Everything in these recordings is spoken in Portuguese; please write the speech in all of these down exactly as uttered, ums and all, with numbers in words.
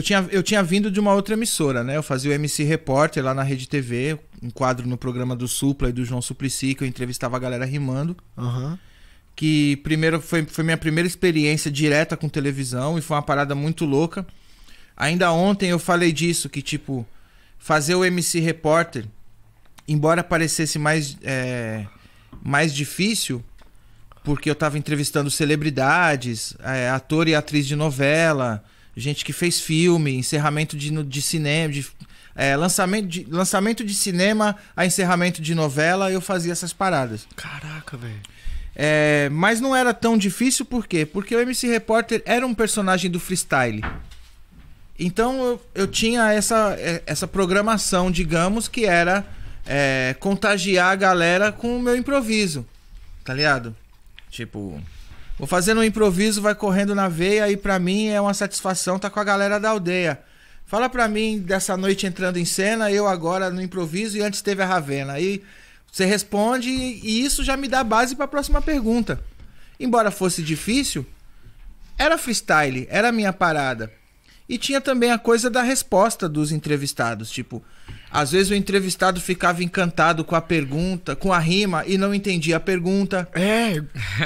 Eu tinha, eu tinha vindo de uma outra emissora, né? Eu fazia o M C Repórter lá na RedeTV, um quadro no programa do Supla e do João Suplicy, que eu entrevistava a galera rimando. Aham. Uhum. Que primeiro foi, foi minha primeira experiência direta com televisão e foi uma parada muito louca. Ainda ontem eu falei disso, que tipo, fazer o M C Repórter, embora parecesse mais, é, mais difícil, porque eu tava entrevistando celebridades, é, ator e atriz de novela, gente que fez filme, encerramento de, de cinema, de, é, lançamento, de, lançamento de cinema a encerramento de novela, eu fazia essas paradas. Caraca, velho. É, mas não era tão difícil, por quê? Porque o M C Repórter era um personagem do freestyle. Então eu, eu tinha essa, essa programação, digamos, que era é, contagiar a galera com o meu improviso, tá ligado? Tipo, vou fazendo um improviso, vai correndo na veia e pra mim é uma satisfação estar com a galera da aldeia. Fala pra mim dessa noite entrando em cena, eu agora no improviso e antes teve a Ravena. Aí você responde e isso já me dá base para a próxima pergunta. Embora fosse difícil, era freestyle, era a minha parada. E tinha também a coisa da resposta dos entrevistados. Tipo, às vezes o entrevistado ficava encantado com a pergunta, com a rima, e não entendia a pergunta. É,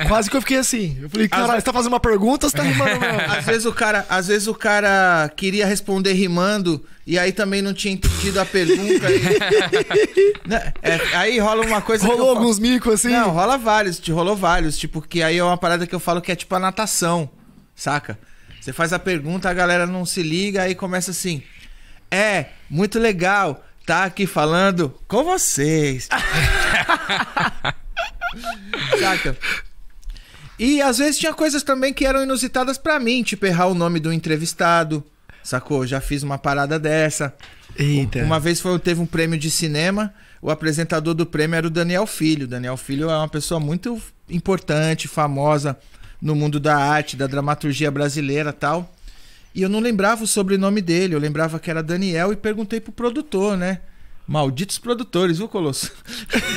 quase que eu fiquei assim. Eu falei, caralho, você tá fazendo uma pergunta ou você tá rimando? Às vezes o cara, às vezes o cara queria responder rimando, e aí também não tinha entendido a pergunta. E... é, aí rola uma coisa... Rolou falo... alguns micos assim? Não, rola vários, te rolou vários. Tipo, que aí é uma parada que eu falo que é tipo a natação, saca? Você faz a pergunta, a galera não se liga, aí começa assim. É, muito legal, tá aqui falando com vocês. Saca? E às vezes tinha coisas também que eram inusitadas pra mim, tipo errar o nome do entrevistado, sacou? Já fiz uma parada dessa. Eita. Uma vez foi, teve um prêmio de cinema, o apresentador do prêmio era o Daniel Filho. O Daniel Filho é uma pessoa muito importante, famosa no mundo da arte, da dramaturgia brasileira e tal. E eu não lembrava o sobrenome dele, eu lembrava que era Daniel e perguntei pro produtor, né? Malditos produtores, viu, Colosso?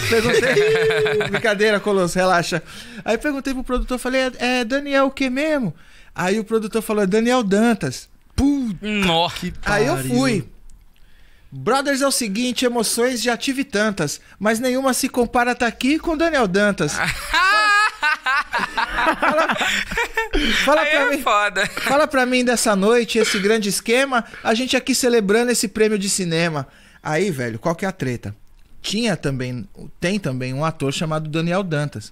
Perguntei... Brincadeira, Colosso, relaxa. Aí perguntei pro produtor, falei, é, é Daniel o que mesmo? Aí o produtor falou, é Daniel Dantas. Puta que pariu. Aí eu fui. Brothers, é o seguinte, emoções já tive tantas, mas nenhuma se compara tá aqui com Daniel Dantas. Fala, fala pra é mim, foda. Fala pra mim dessa noite, esse grande esquema, a gente aqui celebrando esse prêmio de cinema. Aí, velho, qual que é a treta? Tinha também, tem também um ator chamado Daniel Dantas.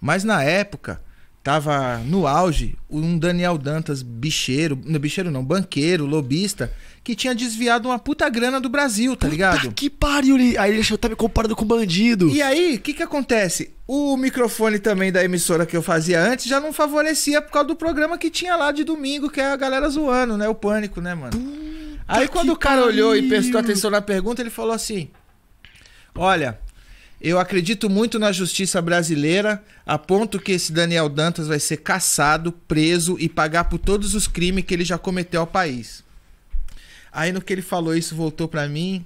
Mas na época, tava no auge, um Daniel Dantas bicheiro, não bicheiro não, banqueiro, lobista, que tinha desviado uma puta grana do Brasil, tá puta ligado? Que pariu, aí ele achou que tá me comparando com bandido. E aí, o que que acontece? O microfone também da emissora que eu fazia antes já não favorecia por causa do programa que tinha lá de domingo, que é a galera zoando, né? O Pânico, né, mano? Puta aí quando o cara pariu. Olhou e prestou atenção na pergunta, ele falou assim, olha, eu acredito muito na justiça brasileira, a ponto que esse Daniel Dantas vai ser caçado, preso e pagar por todos os crimes que ele já cometeu ao país. Aí no que ele falou isso voltou pra mim,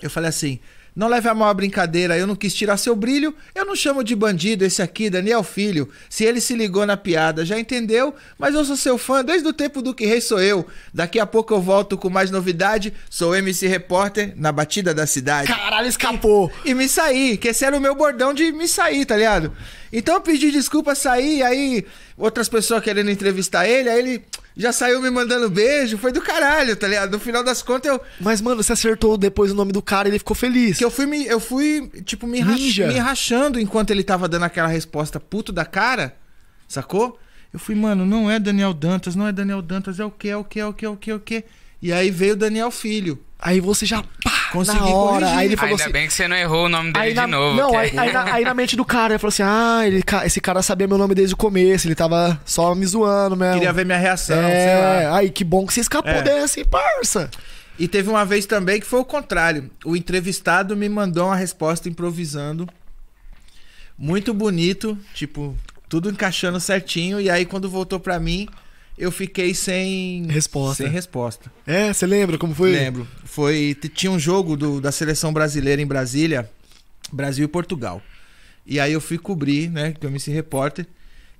eu falei assim, não leve a mal a brincadeira, eu não quis tirar seu brilho, eu não chamo de bandido esse aqui, Daniel Filho, se ele se ligou na piada, já entendeu? Mas eu sou seu fã desde o tempo do Que Rei Sou Eu, daqui a pouco eu volto com mais novidade, sou M C Repórter na batida da cidade. Caralho, escapou! E, e me saí, que esse era o meu bordão de me sair, tá ligado? Então eu pedi desculpa, saí, aí outras pessoas querendo entrevistar ele, aí ele... já saiu me mandando beijo, foi do caralho, tá ligado? No final das contas eu... Mas, mano, você acertou depois o nome do cara e ele ficou feliz. Que eu fui, me, eu fui tipo, me, rach, me rachando enquanto ele tava dando aquela resposta puto da cara, sacou? Eu fui, mano, não é Daniel Dantas, não é Daniel Dantas, é o quê, é o quê, é o quê, é o quê, é o quê? E aí veio o Daniel Filho. Aí você já... pá, consegui corrigir. Aí ele falou ainda assim, bem que você não errou o nome dele na, de novo. Não, aí, aí, na, aí na mente do cara, ele falou assim, ah, ele, esse cara sabia meu nome desde o começo, ele tava só me zoando mesmo. Queria ver minha reação, é, sei lá. Aí que bom que você escapou é. desse, parça. E teve uma vez também que foi o contrário. O entrevistado me mandou uma resposta improvisando, muito bonito, tipo, tudo encaixando certinho. E aí quando voltou pra mim... eu fiquei sem resposta. Sem resposta. É, você lembra como foi? Lembro. Foi, tinha um jogo do, da seleção brasileira em Brasília, Brasil e Portugal. E aí eu fui cobrir, né, que eu me fiz repórter.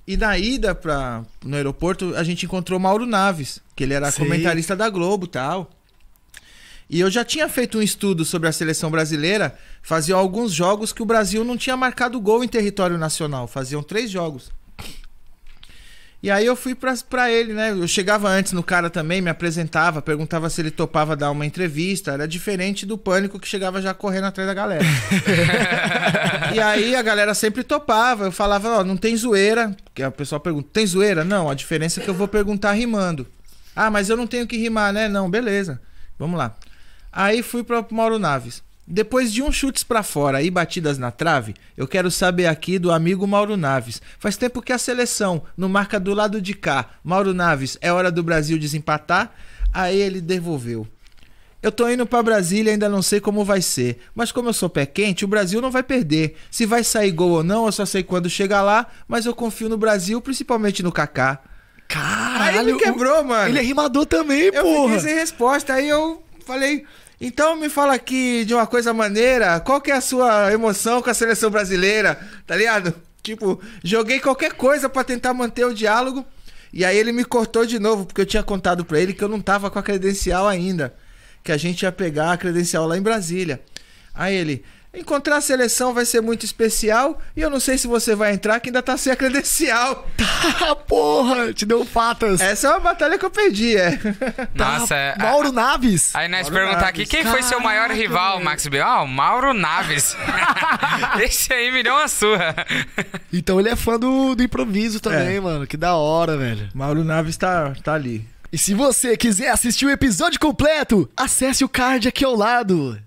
E na ida pra, no aeroporto, a gente encontrou Mauro Naves, que ele era Sim. comentarista da Globo e tal. E eu já tinha feito um estudo sobre a seleção brasileira, fazia alguns jogos que o Brasil não tinha marcado gol em território nacional, faziam três jogos. E aí eu fui pra, pra ele, né? Eu chegava antes no cara também, me apresentava, perguntava se ele topava dar uma entrevista, era diferente do Pânico que chegava já correndo atrás da galera. E aí a galera sempre topava, eu falava, ó, não tem zoeira, que o pessoal pergunta, tem zoeira? Não, a diferença é que eu vou perguntar rimando. Ah, mas eu não tenho que rimar, né? Não, beleza, vamos lá. Aí fui para Mauro Naves. Depois de um chutes para fora e batidas na trave, eu quero saber aqui do amigo Mauro Naves. Faz tempo que a seleção não marca do lado de cá. Mauro Naves, é hora do Brasil desempatar? Aí ele devolveu. Eu tô indo para Brasília, ainda não sei como vai ser. Mas como eu sou pé quente, o Brasil não vai perder. Se vai sair gol ou não, eu só sei quando chegar lá, mas eu confio no Brasil, principalmente no Kaká. Caralho! Aí ele quebrou, o... mano. Ele é rimador também, porra. Eu fiquei sem resposta, aí eu falei... Então me fala aqui de uma coisa maneira, qual que é a sua emoção com a seleção brasileira, tá ligado? Tipo, joguei qualquer coisa pra tentar manter o diálogo, e aí ele me cortou de novo, porque eu tinha contado pra ele que eu não tava com a credencial ainda, que a gente ia pegar a credencial lá em Brasília. Aí ele, encontrar a seleção vai ser muito especial, e eu não sei se você vai entrar, que ainda tá sem a credencial. Tá, porra, te deu fatas. Essa é uma batalha que eu perdi, é. Nossa, tá, é... Mauro Naves. Aí nós Mauro perguntar Naves. Aqui, quem Caraca, foi seu maior rival, Max B? Ah, o Mauro Naves. Esse aí me deu uma surra. Então ele é fã do, do improviso também, é. Mano, que da hora, velho. Mauro Naves tá, tá ali. E se você quiser assistir o episódio completo, acesse o card aqui ao lado.